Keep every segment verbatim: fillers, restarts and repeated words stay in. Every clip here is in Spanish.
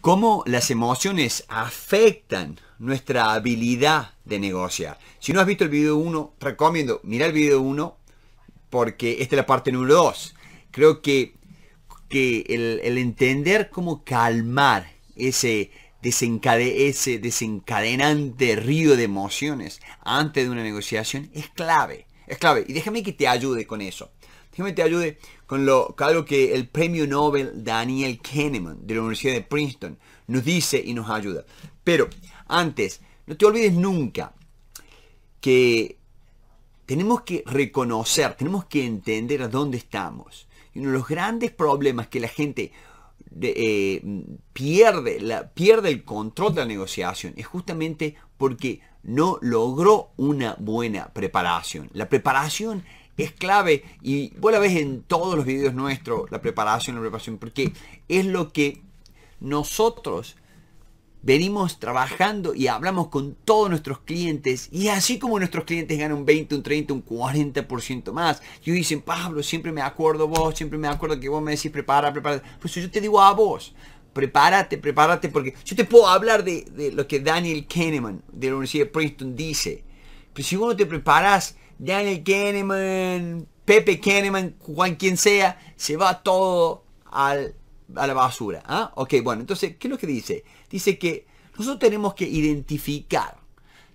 cómo las emociones afectan nuestra habilidad de negociar. Si no has visto el video uno, recomiendo mirar el video uno, porque esta es la parte número dos. Creo que, que el, el entender cómo calmar ese, desencade, ese desencadenante río de emociones antes de una negociación es clave. Es clave. Y déjame que te ayude con eso. Déjame que te ayude con lo, algo que el premio Nobel Daniel Kahneman de la Universidad de Princeton nos dice y nos ayuda. Pero antes, no te olvides nunca que tenemos que reconocer, tenemos que entender a dónde estamos. Y uno de los grandes problemas que la gente de, eh, pierde, la, pierde el control de la negociación es justamente porque no logró una buena preparación. La preparación es clave y vos la ves en todos los videos nuestros, la preparación, la preparación, porque es lo que nosotros venimos trabajando y hablamos con todos nuestros clientes, y así como nuestros clientes ganan un veinte, un treinta, un cuarenta por ciento más. Y dicen, Pablo, siempre me acuerdo vos, siempre me acuerdo que vos me decís prepara, prepárate. Pues yo te digo a vos, prepárate, prepárate, porque yo te puedo hablar de, de lo que Daniel Kahneman de la Universidad de Princeton dice. Pero si vos no te preparás, Daniel Kahneman, Pepe Kahneman, Juan quien sea, se va todo al... a la basura. ¿Ah? Ok, bueno, entonces, ¿qué es lo que dice? Dice que nosotros tenemos que identificar,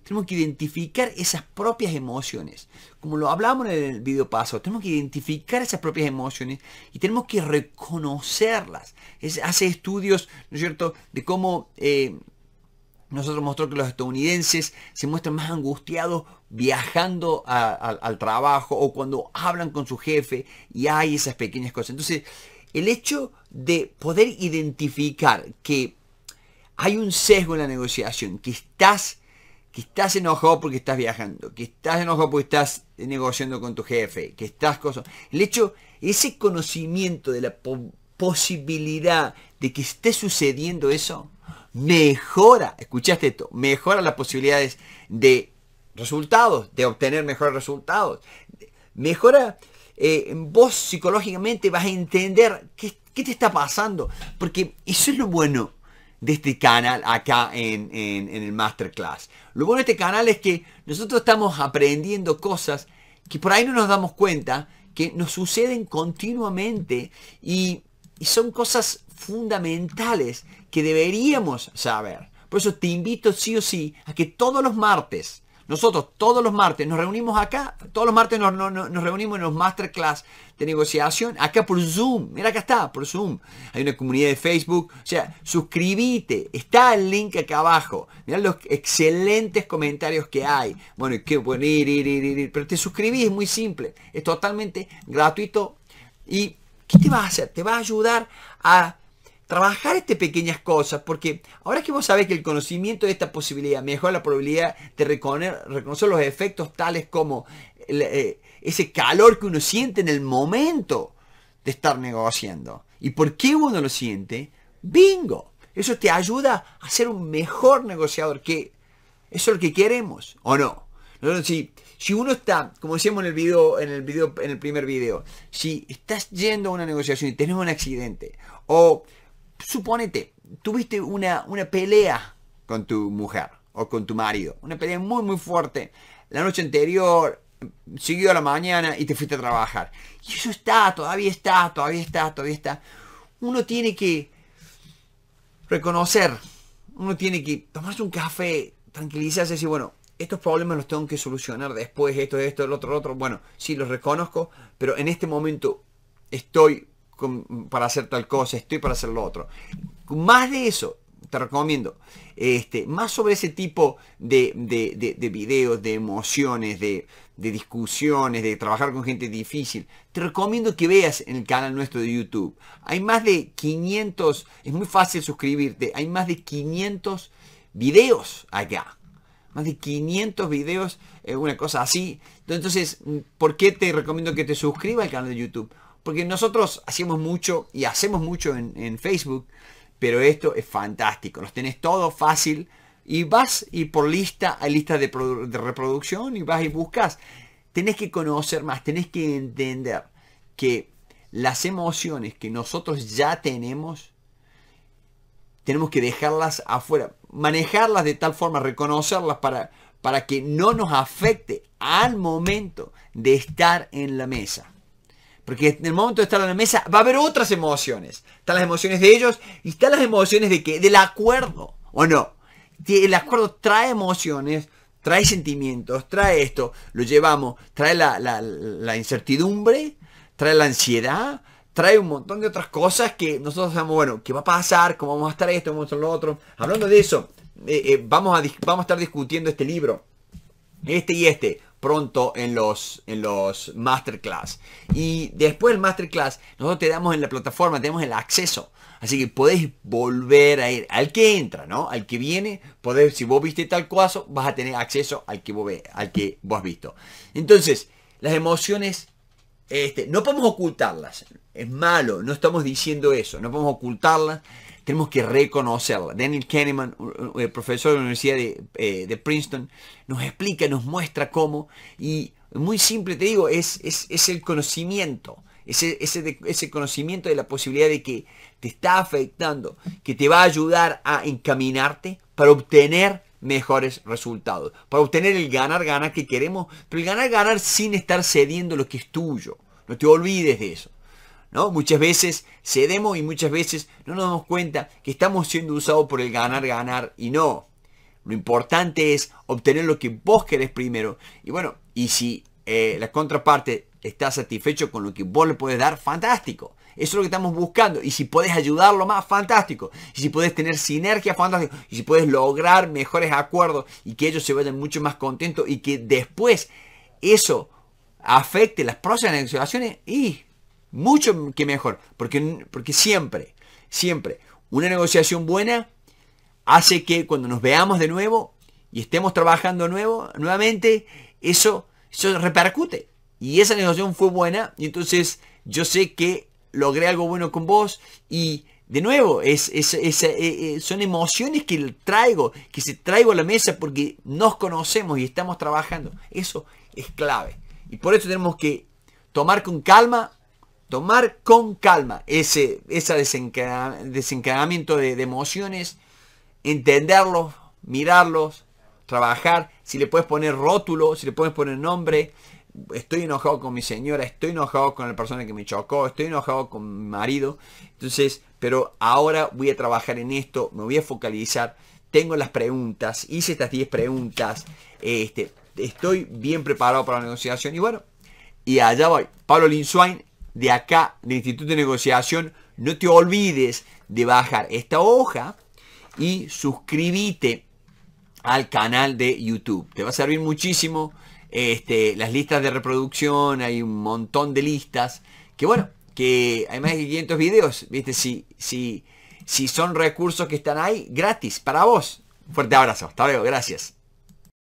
tenemos que identificar esas propias emociones. Como lo hablamos en el video pasado, tenemos que identificar esas propias emociones y tenemos que reconocerlas. Es, hace estudios, ¿no es cierto?, de cómo eh, nosotros mostró que los estadounidenses se muestran más angustiados viajando a, a, al trabajo o cuando hablan con su jefe, y hay esas pequeñas cosas. Entonces, el hecho de poder identificar que hay un sesgo en la negociación, que estás, que estás enojado porque estás viajando, que estás enojado porque estás negociando con tu jefe, que estás cosas. El hecho, ese conocimiento de la po posibilidad de que esté sucediendo eso, mejora, escuchaste esto, mejora las posibilidades de resultados, de obtener mejores resultados, mejora. Eh, vos psicológicamente vas a entender qué, qué te está pasando, porque eso es lo bueno de este canal acá en, en, en el Masterclass. Lo bueno de este canal es que nosotros estamos aprendiendo cosas que por ahí no nos damos cuenta, que nos suceden continuamente y, y son cosas fundamentales que deberíamos saber. Por eso te invito sí o sí a que todos los martes, nosotros todos los martes nos reunimos acá, todos los martes nos, nos, nos reunimos en los Masterclass de negociación, acá por Zoom, mira acá está, por Zoom, hay una comunidad de Facebook, o sea, suscríbete, está el link acá abajo, mira los excelentes comentarios que hay, bueno, qué bueno, ir, ir, ir, ir, pero te suscribís, es muy simple, es totalmente gratuito, y ¿qué te va a hacer? Te va a ayudar a trabajar estas pequeñas cosas, porque ahora que vos sabés que el conocimiento de esta posibilidad mejora la probabilidad de reconocer los efectos tales como el, eh, ese calor que uno siente en el momento de estar negociando. ¿Y por qué uno lo siente? ¡Bingo! Eso te ayuda a ser un mejor negociador, que eso es lo que queremos, ¿o no? Nosotros, si, si uno está, como decíamos en el video, en el video, en el primer video, si estás yendo a una negociación y tenés un accidente, o suponete, tuviste una, una pelea con tu mujer o con tu marido, una pelea muy muy fuerte la noche anterior, siguió a la mañana y te fuiste a trabajar. Y eso está, todavía está, todavía está, todavía está. Uno tiene que reconocer, uno tiene que tomarse un café, tranquilizarse y decir, bueno, estos problemas los tengo que solucionar después, esto, esto, el otro, el otro. Bueno, sí, los reconozco, pero en este momento estoy Con, para hacer tal cosa, estoy para hacer lo otro. Más de eso, te recomiendo, este, más sobre ese tipo de, de, de, de videos, de emociones, de, de discusiones, de trabajar con gente difícil, te recomiendo que veas en el canal nuestro de YouTube. Hay más de quinientos, es muy fácil suscribirte, hay más de quinientos videos acá. Más de quinientos videos, eh, una cosa así. Entonces, ¿por qué te recomiendo que te suscribas al canal de YouTube? Porque nosotros hacemos mucho y hacemos mucho en, en Facebook, pero esto es fantástico. Los tenés todo fácil y vas y por lista, hay listas de, de reproducción y vas y buscas. Tenés que conocer más, tenés que entender que las emociones que nosotros ya tenemos tenemos que dejarlas afuera, manejarlas de tal forma, reconocerlas para, para que no nos afecte al momento de estar en la mesa. Porque en el momento de estar en la mesa va a haber otras emociones. Están las emociones de ellos y están las emociones de qué, del acuerdo, ¿o no? El acuerdo trae emociones, trae sentimientos, trae esto, lo llevamos, trae la, la, la incertidumbre, trae la ansiedad, trae un montón de otras cosas que nosotros sabemos, bueno, ¿qué va a pasar? ¿Cómo vamos a estar esto? ¿Cómo vamos a estar lo otro? Hablando de eso, eh, eh, vamos, a, vamos a estar discutiendo este libro, este y este, pronto en los, en los masterclass. Y después del masterclass, nosotros te damos en la plataforma, tenemos el acceso. Así que podés volver a ir al que entra, ¿no? Al que viene, podés, si vos viste tal cosa, vas a tener acceso al que vos, ve, al que vos has visto. Entonces, las emociones, este, no podemos ocultarlas. Es malo, no estamos diciendo eso. No podemos ocultarlas, tenemos que reconocerlas. Daniel Kahneman, profesor de la Universidad de, eh, de Princeton, nos explica, nos muestra cómo. Y muy simple, te digo, es, es, es el conocimiento. Ese, ese, de, ese conocimiento de la posibilidad de que te está afectando, que te va a ayudar a encaminarte para obtener mejores resultados, para obtener el ganar-ganar que queremos, pero el ganar-ganar sin estar cediendo lo que es tuyo. No te olvides de eso, ¿no? Muchas veces cedemos y muchas veces no nos damos cuenta que estamos siendo usados por el ganar-ganar y no. Lo importante es obtener lo que vos querés primero y bueno, y si eh, la contraparte está satisfecho con lo que vos le puedes dar, fantástico. Eso es lo que estamos buscando. Y si podés ayudarlo más, fantástico. Y si podés tener sinergia, fantástico. Y si podés lograr mejores acuerdos y que ellos se vayan mucho más contentos y que después eso afecte las próximas negociaciones, y mucho que mejor. Porque, porque siempre, siempre, una negociación buena hace que cuando nos veamos de nuevo y estemos trabajando nuevo, nuevamente, eso, eso repercute. Y esa negociación fue buena y entonces yo sé que logré algo bueno con vos y de nuevo es, es, es, es, son emociones que traigo, que se traigo a la mesa porque nos conocemos y estamos trabajando. Eso es clave y por eso tenemos que tomar con calma, tomar con calma ese, ese desencadenamiento de, de emociones, entenderlos, mirarlos, trabajar. Si le puedes poner rótulo, si le puedes poner nombre. Estoy enojado con mi señora, estoy enojado con la persona que me chocó, estoy enojado con mi marido. Entonces, pero ahora voy a trabajar en esto, me voy a focalizar. Tengo las preguntas, hice estas diez preguntas. Este, estoy bien preparado para la negociación. Y bueno, y allá voy. Pablo Linzoain, de acá, del Instituto de Negociación. No te olvides de bajar esta hoja y suscríbete al canal de YouTube. Te va a servir muchísimo. Este, las listas de reproducción, hay un montón de listas, que bueno, que hay más de quinientos videos, viste, si, si, si son recursos que están ahí, gratis, para vos. Un fuerte abrazo, hasta luego, gracias.